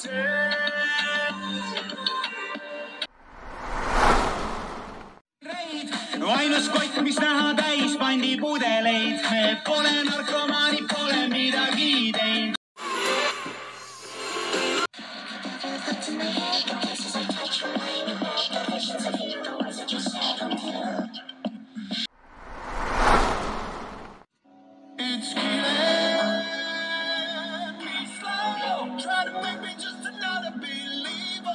Ainus kott, mis näha täis, pandi pudeleid. Me pole narkomaanid, pole midagi teinud. It's killing me slow. Try to make me just another believer.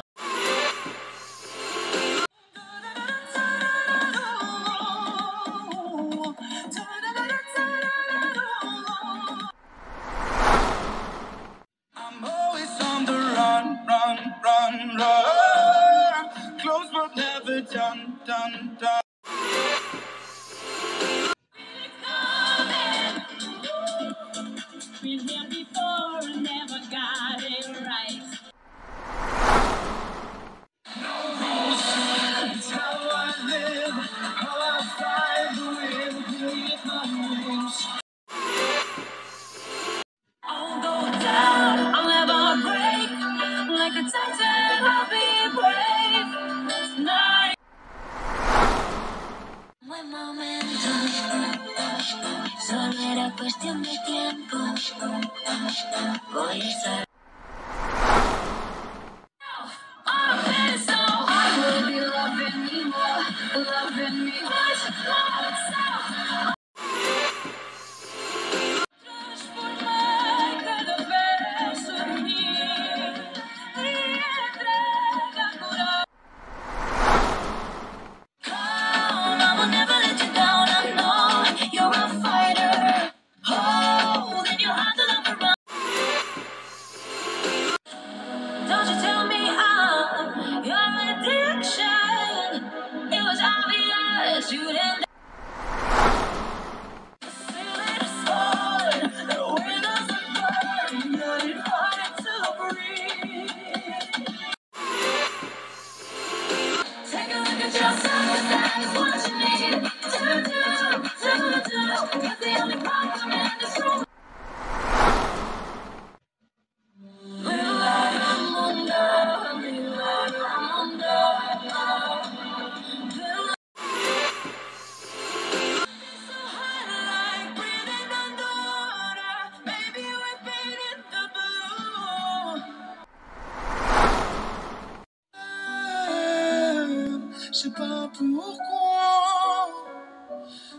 I'm always on the run, run, run, run. Close but never done, done, done. Been here before and never got it right. No rules, that's how I live, how I find the way to create my rules. I'll go down, I'll never break, like a titan I'll be brave tonight. My moment. Solo era cuestión de tiempo. Voy a estar. I've so I will be loving me much myself. Just for my cada vez sonríe y entrega cura. Down, I will never let you down. I know you're a fire. You didn't. Je sais pas pourquoi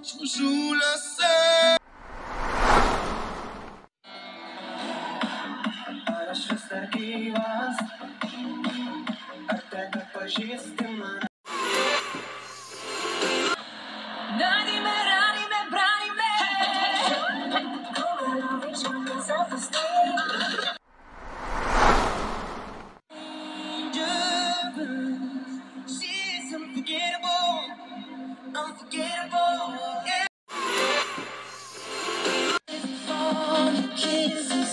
je joue la scène. Para esquivas, até depois de semana. Unforgettable, yeah. Four kisses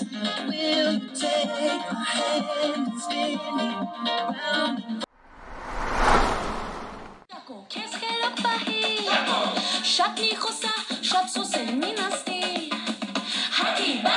will take our hands spinning around. Qu'est-ce qu'elle a pari? Chaque nichosa, chaque sauce, elle m'inastie. Haki.